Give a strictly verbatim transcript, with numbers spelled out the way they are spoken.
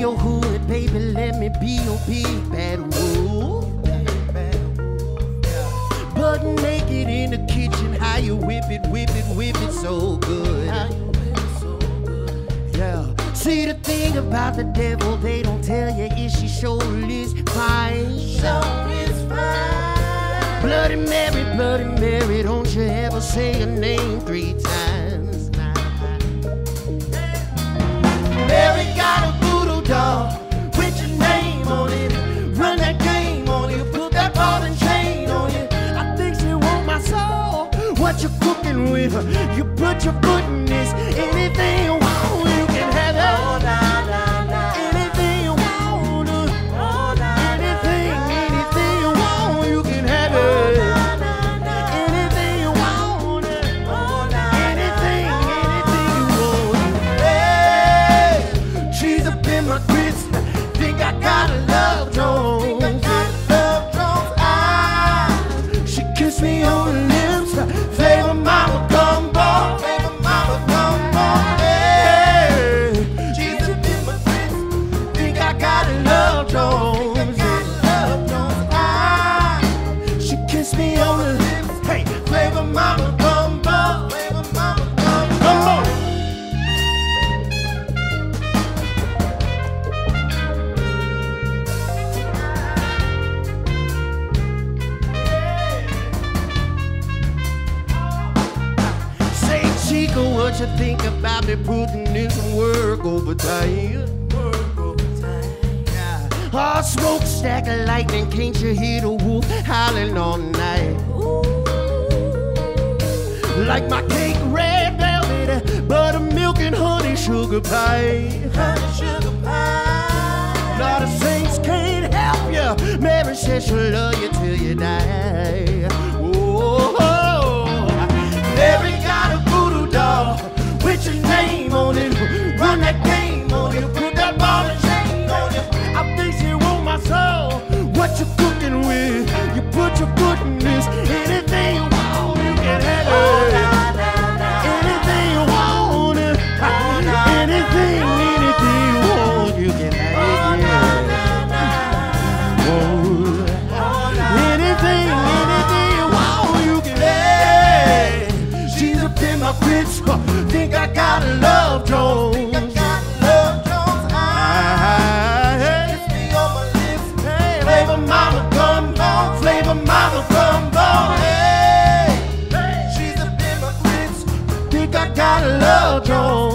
your hood, baby, let me be your big bad wolf. Butt naked in the kitchen, how you whip it, whip it, whip it so good. Yeah. See, the thing about the devil, they don't tell you is she sure is fine. Sure is fine. Bloody Mary, Bloody Mary, don't you ever say her name three times. Mary got a voodoo doll with your name on it. Run that game on you, put that ball and chain on you. I think she want my soul. What you cooking with her? You put your foot in this. Anything you want, you can have it. Oh, nah, nah, nah. Anything you want, oh, nah, anything, nah, anything you want, you can have it. Oh, nah, nah, nah. Anything you want, oh, nah, anything, nah, anything you want. Hey, she's up in my Christmas. Think I got a love Jones. Think I got a love Jones. Ah, she kissed me on the lips. Flavor mama come ball, flavor mama come ball, hey. Jesus in my Christmas, think I got a love Jones. Think I got a love Jones, ah. She kissed me on the lips, hey. Flavor mama come ball, flavor mama come ball. What you think about me putting in some work over time? Work over time. Yeah. Oh, smokestack of lightning, can't you hear the wolf howling all night? Ooh. Like my cake, red velvet, buttermilk and honey sugar pie. Honey sugar pie. Lord, the saints can't help you. Mary says she'll love you till you die. Oh, oh. Mary got a with your name on it, run that game on you, put that ball and chain on you. I think she want my soul. What you cooking with? You put your foot in this. Anything you want, you can have it. Oh, nah, nah, nah. Anything you want, oh, nah, nah, anything, nah, anything you want, you can have it. Oh, nah, nah, nah. Oh, oh, nah, anything, nah, anything you want, you can have it. Hey, she's up in my Christmas. Think I got a love Jones. Think I got a love Jones. I kiss me on my lips. Hey, flavor mama come on, flavor mama come on. Hey, hey, she's a bit of a Christmas. Think I got a love Jones.